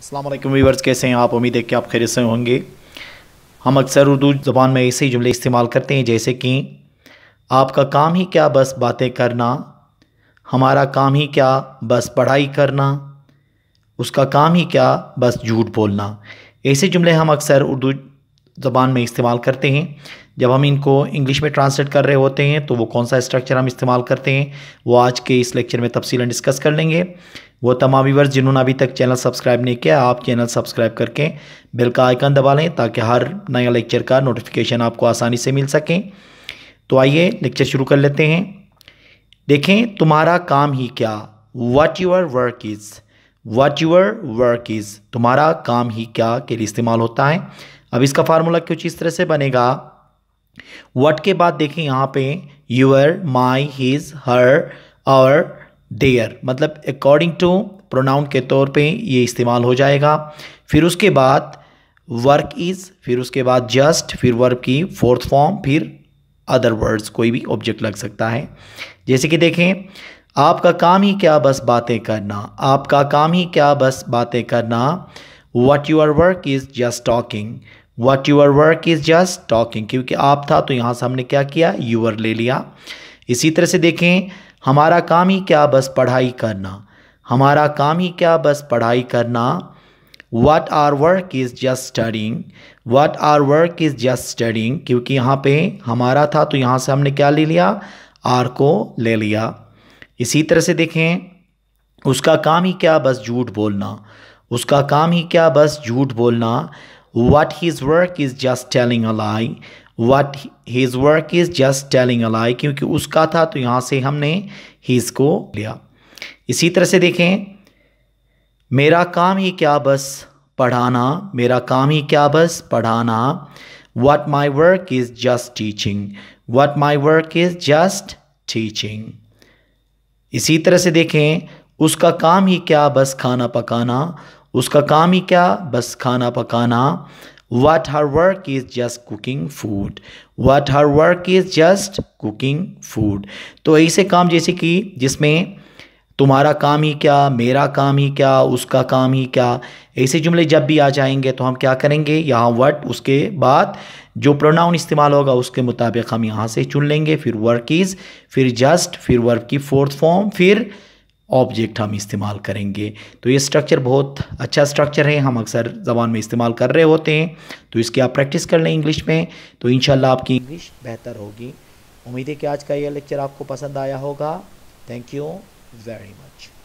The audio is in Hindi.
अस्सलाम वालेकुम व्यूअर्स, कैसे हैं आप? उम्मीद है कि आप खैर से होंगे। हम अक्सर उर्दू ज़बान में ऐसे ही जुमले इस्तेमाल करते हैं जैसे कि आपका काम ही क्या बस बातें करना, हमारा काम ही क्या बस पढ़ाई करना, उसका काम ही क्या बस झूठ बोलना। ऐसे जुमले हम अक्सर उर्दू ज़बान में इस्तेमाल करते हैं। जब हम इनको इंग्लिश में ट्रांसलेट कर रहे होते हैं तो वो कौन सा स्ट्रक्चर हम इस्तेमाल करते हैं वो आज के इस लेक्चर में तफसीलन डिस्कस कर लेंगे। वो तमाम व्यूअर्स जिन्होंने अभी तक चैनल सब्सक्राइब नहीं किया, आप चैनल सब्सक्राइब करके बेल का आइकन दबा लें ताकि हर नया लेक्चर का नोटिफिकेशन आपको आसानी से मिल सके। तो आइए लेक्चर शुरू कर लेते हैं। देखें, तुम्हारा काम ही क्या, what your work is. What your work is, तुम्हारा काम ही क्या के लिए इस्तेमाल होता है। अब इसका फार्मूला कुछ इस तरह से बनेगा। व्हाट के बाद देखें यहाँ पे योर, माई, हिज, हर और देयर, मतलब अकॉर्डिंग टू प्रोनाउन के तौर पे ये इस्तेमाल हो जाएगा। फिर उसके बाद वर्क इज़, फिर उसके बाद जस्ट, फिर वर्ब की फोर्थ फॉर्म, फिर अदर वर्ड्स, कोई भी ऑब्जेक्ट लग सकता है। जैसे कि देखें, आपका काम ही क्या बस बातें करना। आपका काम ही क्या बस बातें करना, what your work is just talking. What your work is just talking, क्योंकि आप था तो यहाँ से हमने क्या किया, यूअर ले लिया। इसी तरह से देखें, हमारा काम ही क्या बस पढ़ाई करना। हमारा काम ही क्या बस पढ़ाई करना, what are work is just studying. What are work is just studying, क्योंकि यहाँ पे हमारा था तो यहाँ से हमने क्या ले लिया, आर को ले लिया। इसी तरह से देखें, उसका काम ही क्या बस झूठ बोलना। उसका काम ही क्या बस झूठ बोलना, what his work is just telling a lie. What his work is just telling a lie, क्योंकि उसका था तो यहाँ से हमने his को लिया। इसी तरह से देखें, मेरा काम ही क्या बस पढ़ाना। मेरा काम ही क्या बस पढ़ाना, What my work is just teaching। What my work is just teaching। इसी तरह से देखें, उसका काम ही क्या बस खाना पकाना। उसका काम ही क्या बस खाना पकाना, What her work is just cooking food। What her work is just cooking food। तो ऐसे काम जैसे कि जिसमें तुम्हारा काम ही क्या, मेरा काम ही क्या, उसका काम ही क्या, ऐसे जुमले जब भी आ जाएंगे तो हम क्या करेंगे, यहाँ what उसके बाद जो प्रोनाउन इस्तेमाल होगा उसके मुताबिक हम यहाँ से चुन लेंगे। फिर work is, फिर just, फिर वर्ब की फोर्थ फॉर्म, फिर ऑब्जेक्ट हम इस्तेमाल करेंगे। तो ये स्ट्रक्चर बहुत अच्छा स्ट्रक्चर है, हम अक्सर ज़बान में इस्तेमाल कर रहे होते हैं। तो इसकी आप प्रैक्टिस कर लें इंग्लिश में, तो इंशाल्लाह आपकी इंग्लिश बेहतर होगी। उम्मीद है कि आज का ये लेक्चर आपको पसंद आया होगा। Thank you very much.